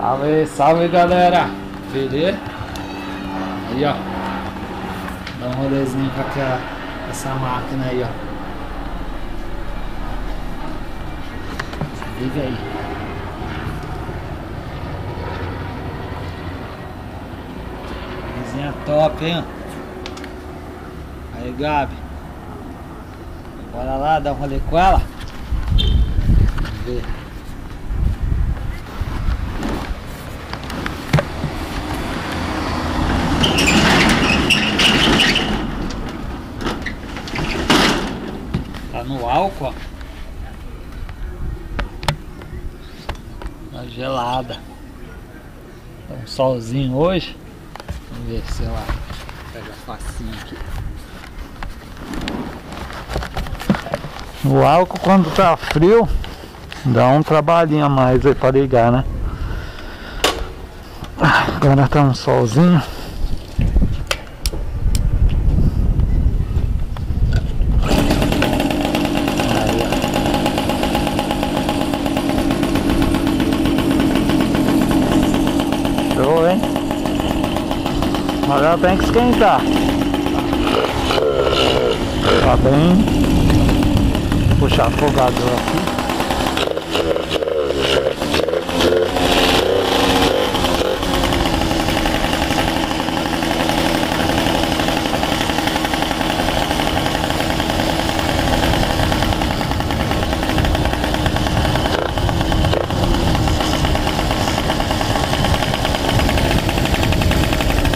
Salve, salve galera. Vê? Aí ó, dá um rolezinho com aquela, essa máquina aí ó. Se liga aí. Coisinha top, hein? Aí Gabi, bora lá dar um rolê com ela. Vamos ver. Tá no álcool, ó. Tá gelada. Tá um solzinho hoje. Vamos ver se ela pega facinho aqui. O álcool quando tá frio dá um trabalhinho a mais aí pra ligar, né? Agora tá um solzinho. Show, hein? Mas ela tem que esquentar. Tá bem. Puxar o fogador aqui.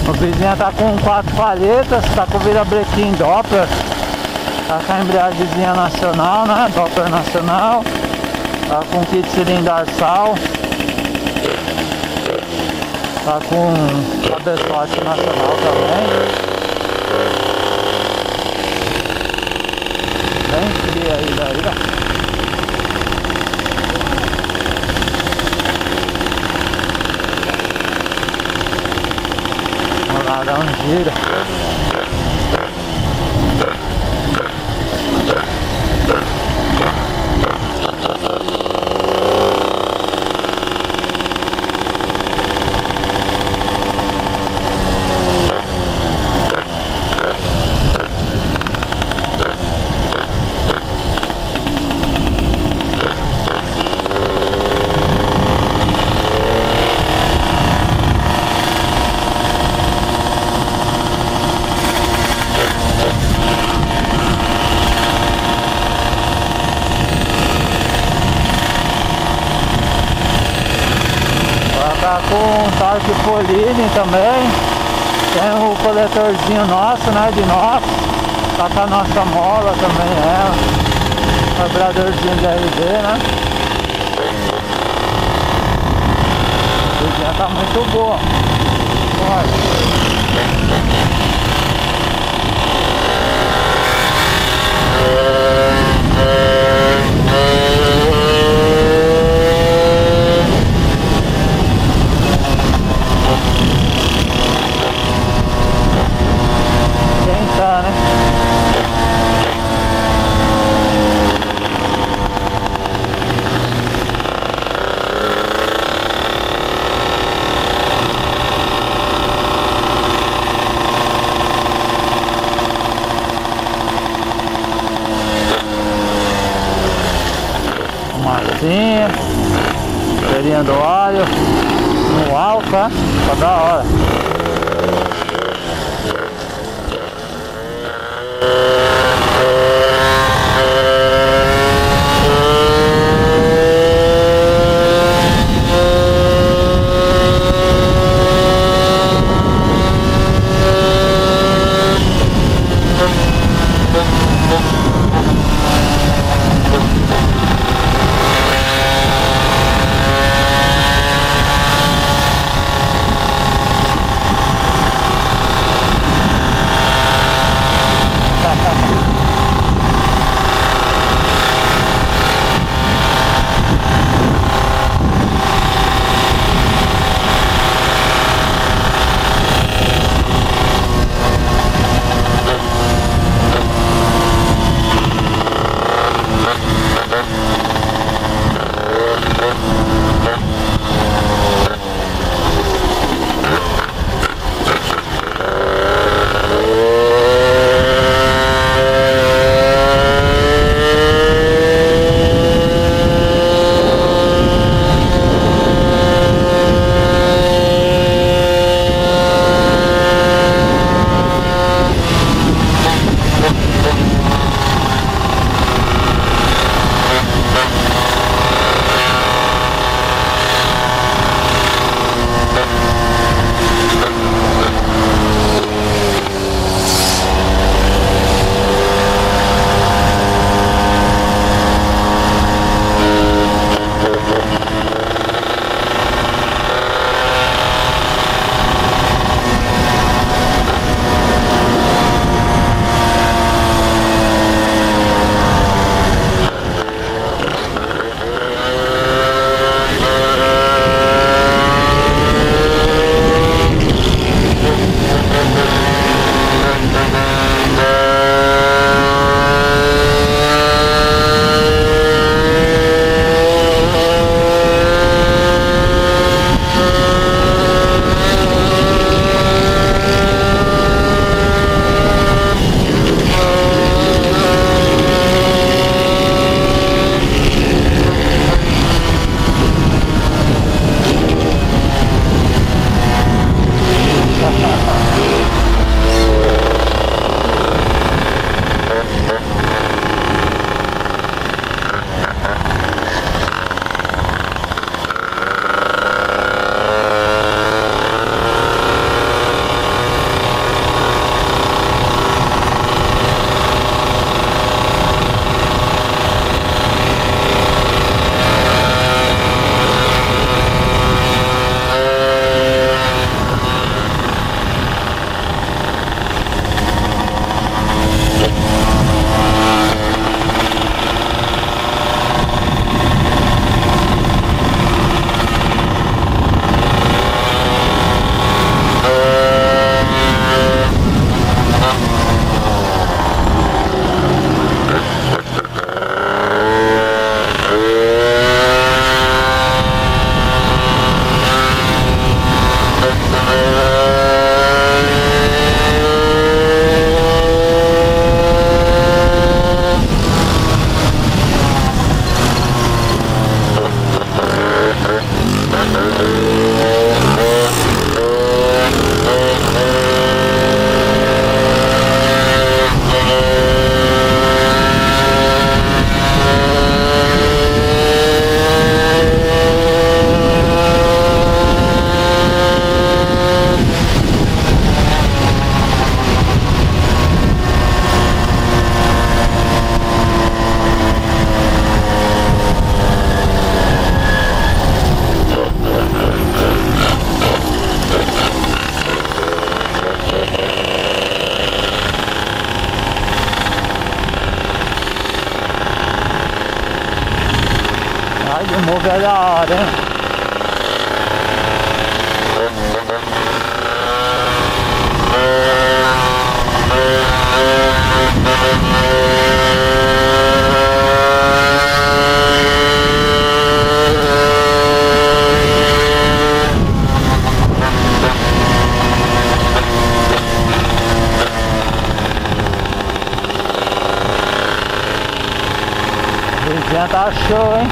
A vizinha tá com 4 palhetas, tá com virabrequim Doppler. Tá com a embreagemzinha nacional, né? Doppler nacional. Tá com kit cilindar sal. Tá com cabeçote nacional também. Bem frio aí da ilha. Vamos lá dar um giro. Com um tarque Polini também. Tem o coletorzinho nosso, né? De nós. Tá com a nossa mola também, é. Vibradorzinho de RD, né? A coisinha tá muito boa. Feirinha do óleo no álcool, tá da hora. Rapaz, o morro é da hora, hein? Já tá show, hein?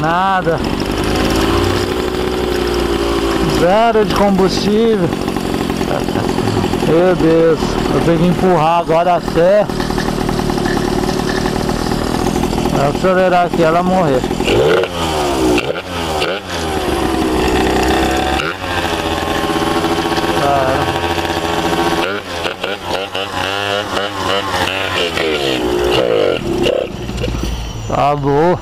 Nada, zero de combustível. Meu Deus, eu tenho que empurrar agora a sé. Vou acelerar aqui, ela morrer. Tá bom.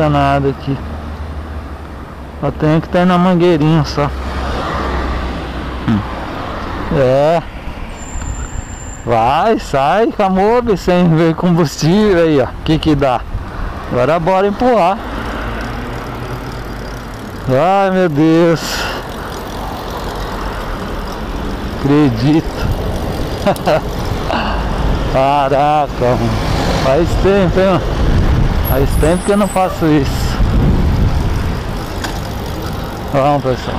Nada aqui. Só tem que estar na mangueirinha só. É. Vai, sai, camobe, sem ver combustível aí, ó. Que dá? Agora bora empurrar. Ai, meu Deus. Acredito. Caraca, faz tempo, hein, mano? Faz tempo que eu não faço isso. Vamos, pessoal.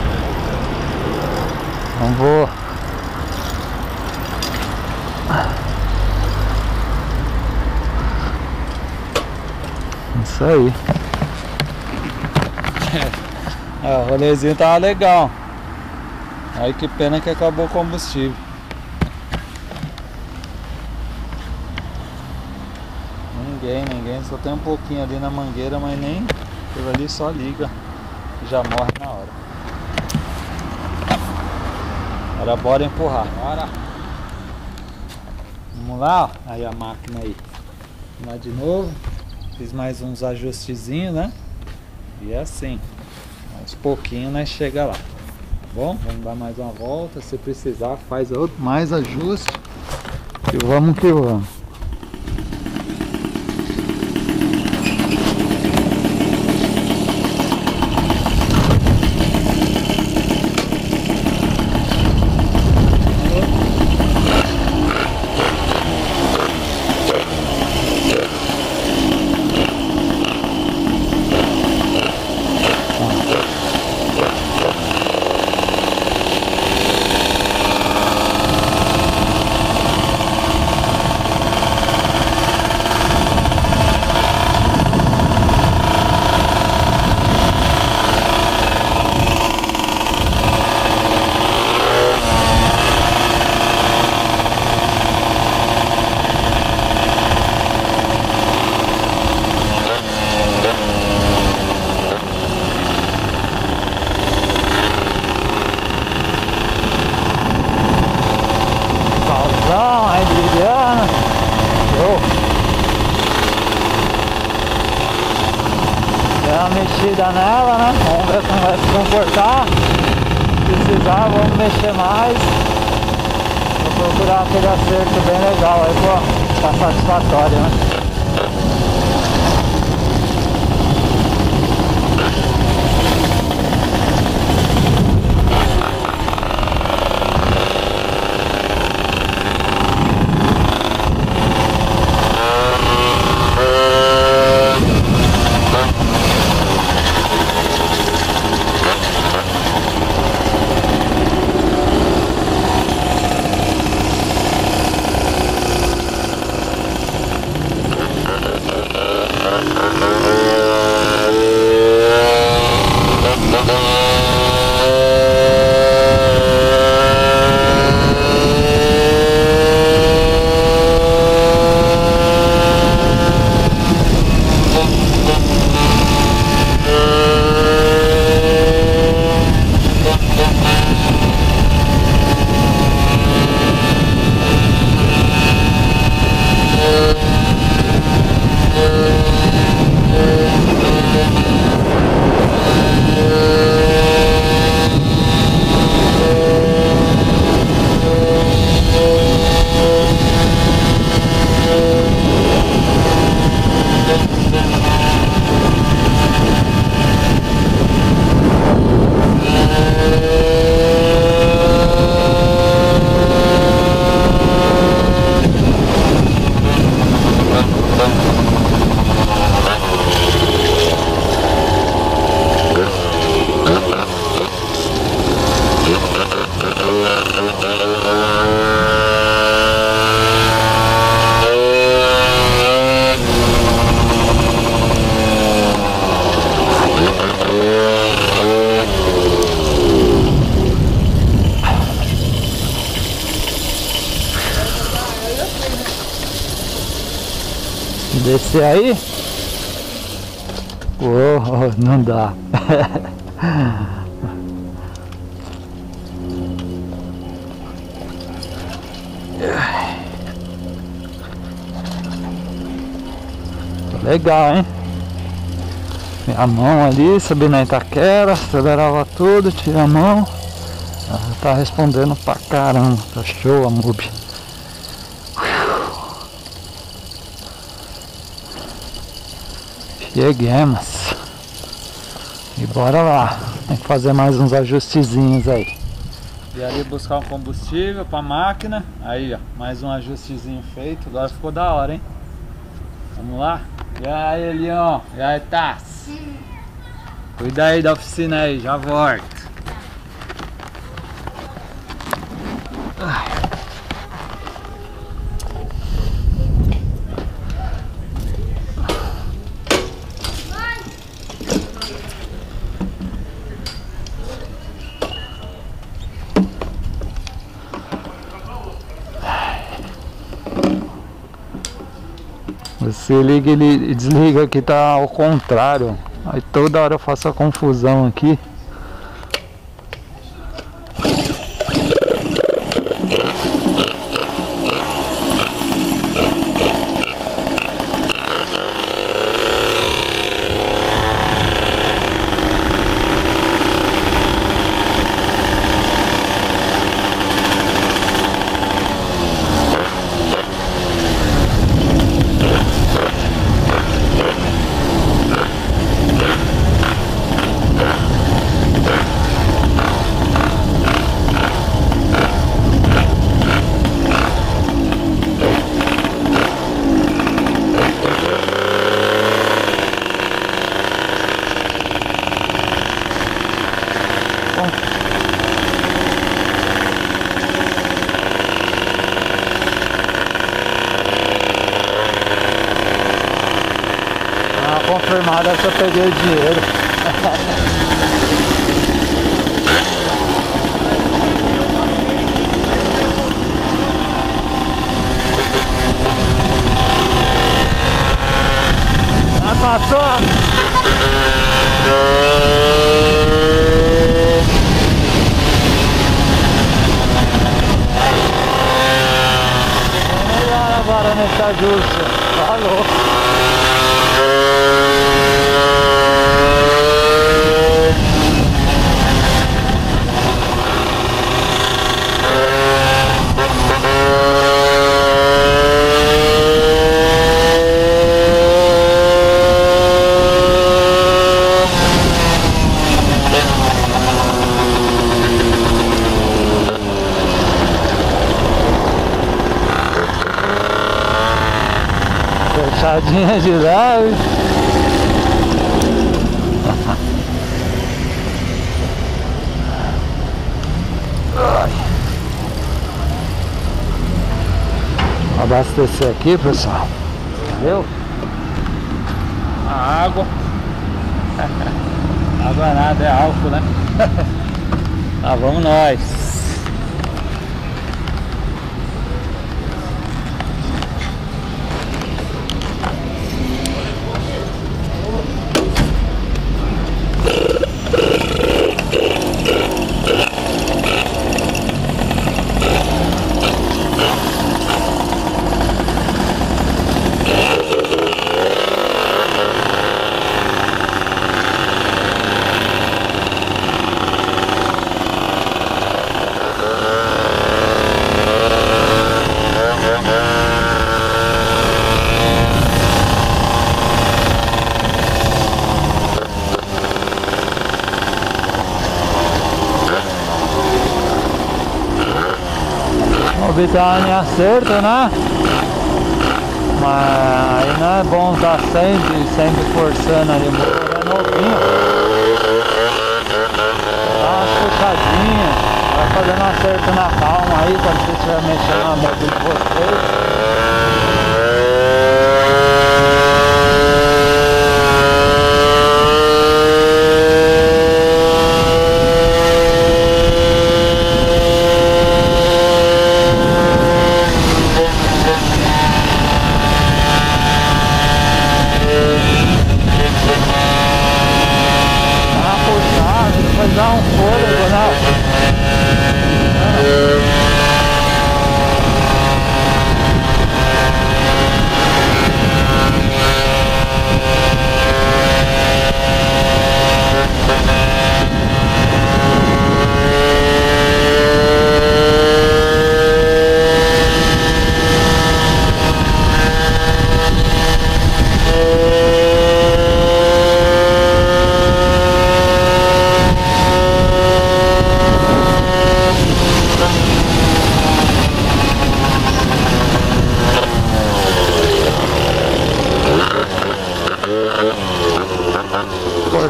Vamos. Isso aí. O rolezinho tava legal. Aí que pena que acabou o combustível. Ninguém, só tem um pouquinho ali na mangueira, mas nem pelo ali, só liga e já morre na hora. Agora bora empurrar, bora. Vamos lá, ó. Aí a máquina aí. Vamos lá de novo. Fiz mais uns ajustezinhos, né? E é assim, aos pouquinhos nós chega lá. Bom, vamos dar mais uma volta. Se precisar, faz outro, mais ajuste. E vamos que vamos. precisar, vamos mexer mais. Vou procurar aquele acerto bem legal aí, pô, tá satisfatório, né? Descer aí? Oh, não dá. Legal, hein? A mão ali, subi na Itaquera, acelerava tudo, tira a mão. Ela tá respondendo pra caramba, tá show a MUB. Cheguemos. E bora lá. Tem que fazer mais uns ajustezinhos aí. E ali buscar um combustível pra máquina. Aí, ó, mais um ajustezinho feito. Agora ficou da hora, hein? Vamos lá? E aí, Elião? E aí, Tassi? Cuida aí da oficina aí, já volto. Você liga e desliga, que tá ao contrário. Aí toda hora eu faço a confusão aqui. Confirmada, só peguei o dinheiro. Ah, passou! Agora nessa justa, falou. Rodinha de leve. Abastecer aqui, pessoal. Entendeu? A água. Água nada, é álcool, né? Lá vamos nós. Vitamina acerta, né? Mas não é bom estar sempre forçando ali. O motor é novinho. Dá uma puxadinha. Vai fazendo um acerto na palma aí, quando você estiver mexendo na moto de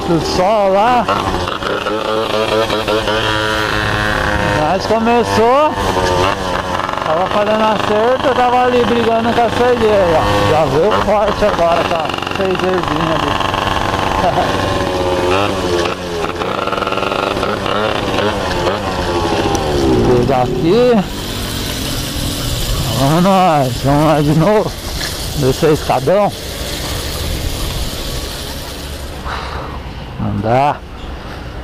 do sol lá. Mas começou, tava fazendo acerto, tava ali brigando com a cerveja. Já veio forte agora, tá? Cervejinha ali. Daqui. Vamos lá de novo. Descer escadão.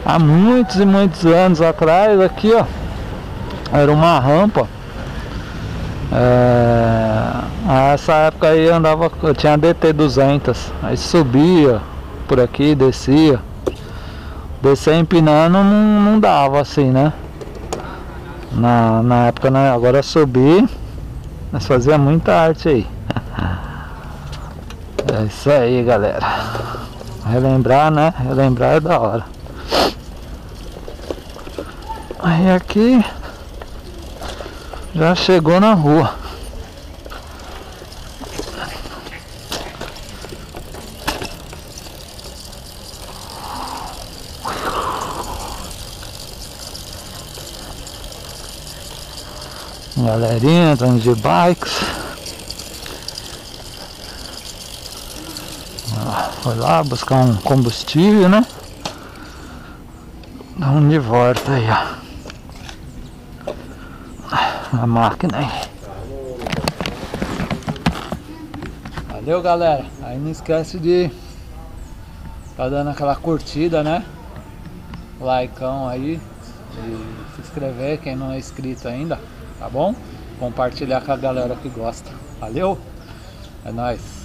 Há muitos e muitos anos atrás, aqui ó, era uma rampa. Nessa época aí andava, eu tinha DT 200, aí subia por aqui, descia. Descer empinando não dava assim, né? Na época, né? Agora subir, mas fazia muita arte aí. É isso aí, galera. Relembrar, né? Relembrar é da hora. Aí aqui já chegou na rua. Galerinha andando de bikes. Foi lá buscar um combustível, né? Dá um de volta aí, ó. Na máquina aí. Valeu, galera. Aí não esquece de tá dando aquela curtida, né? Likeão aí. E se inscrever, quem não é inscrito ainda, tá bom? Compartilhar com a galera que gosta. Valeu? É nóis.